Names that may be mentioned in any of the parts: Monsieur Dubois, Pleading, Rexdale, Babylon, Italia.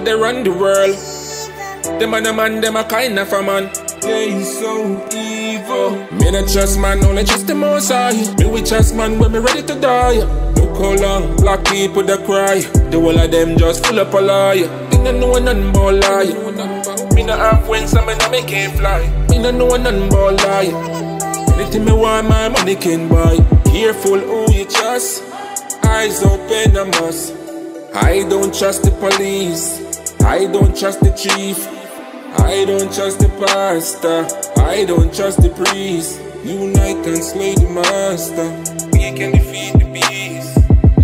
girl, they run the world. Them and a man, them a kind of a man. They so evil. Me not trust man, only just the Most High. Me we trust man when me ready to die. Look how long black people they cry. The whole of them just full up a lie. Me no know nothing about lie. Me no have wings and me no make it fly. Me no know nothing about lie. Anything me want my money can buy. Careful who you trust. Eyes open I must. I don't trust the police. I don't trust the chief. I don't trust the pastor. I don't trust the priest. Unite and slay the master. We can defeat the beast.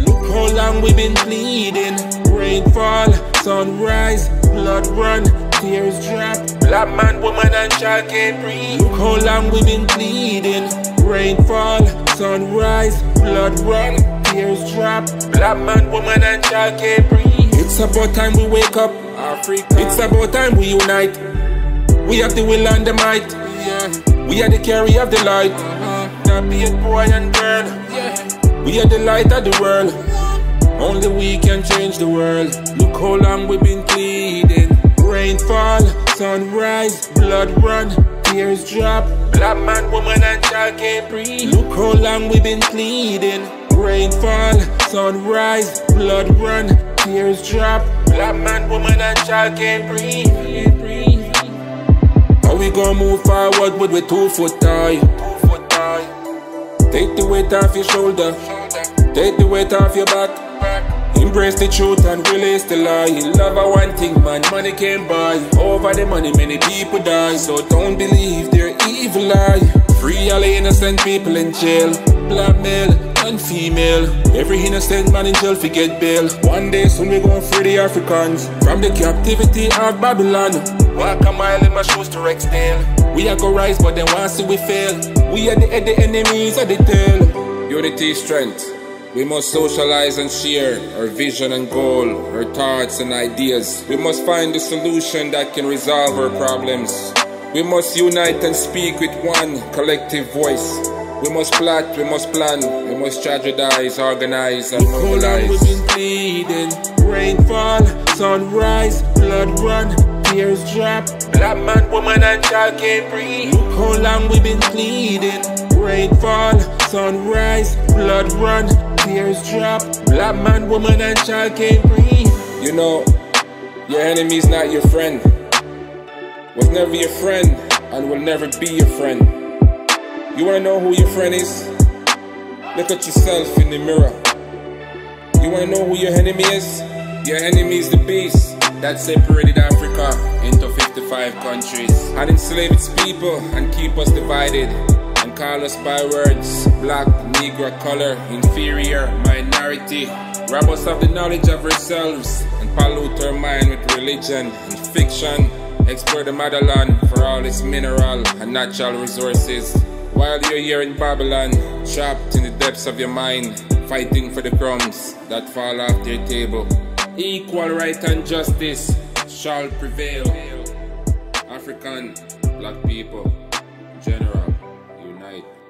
Look how long we've been bleeding. Rainfall, sunrise, blood run, tears drop. Black man, woman and child can't breathe. Look how long we've been bleeding. Rainfall, sunrise, blood run, tears drop. Black man, woman and child can't breathe. It's about time we wake up, Africa. It's about time we unite. We have the will and the might, yeah. We are the carrier of the light, not be it boy and girl, yeah. We are the light of the world. Only we can change the world. Look how long we've been pleading. Rainfall, sunrise, blood run, tears drop. Black man, woman and child can't breathe. Look how long we've been pleading. Rainfall, sunrise, blood run, tears drop. Black man, woman and child can't breathe. How we gon' move forward with we 2 foot high? Take the weight off your shoulder. Take the weight off your back. Embrace the truth and release the lie. Love a one thing man, money can't buy. Over the money many people die. So don't believe their evil lie. Free all the innocent people in jail. Black male and female. Every innocent man in jail fi get bail. One day soon we gon' free the Africans from the captivity of Babylon. Walk a mile in my shoes to Rexdale. We are go rise but then once see we fail. We are the head, the enemies of the tail. Unity strength. We must socialize and share our vision and goal, our thoughts and ideas. We must find a solution that can resolve our problems. We must unite and speak with one collective voice. We must plot, we must plan, we must strategize, organize and mobilize. We've been bleeding, rainfall, sunrise, blood run, tears drop. Black man, woman and child can't breathe. Look how long we've been bleeding, rainfall, sunrise, blood run, tears drop. Black man, woman and child can't breathe. You know, your enemy's not your friend. Was never your friend and will never be your friend. You wanna know who your friend is? Look at yourself in the mirror. You wanna know who your enemy is? Your enemy is the beast that separated Africa into 55 countries and enslaved its people and keep us divided. Call us by words, black, negro, color, inferior, minority. Rob us of the knowledge of ourselves and pollute our mind with religion and fiction. Explore the motherland for all its mineral and natural resources. While you're here in Babylon, trapped in the depths of your mind, fighting for the crumbs that fall off your table. Equal right and justice shall prevail. African, black people, in general. Right.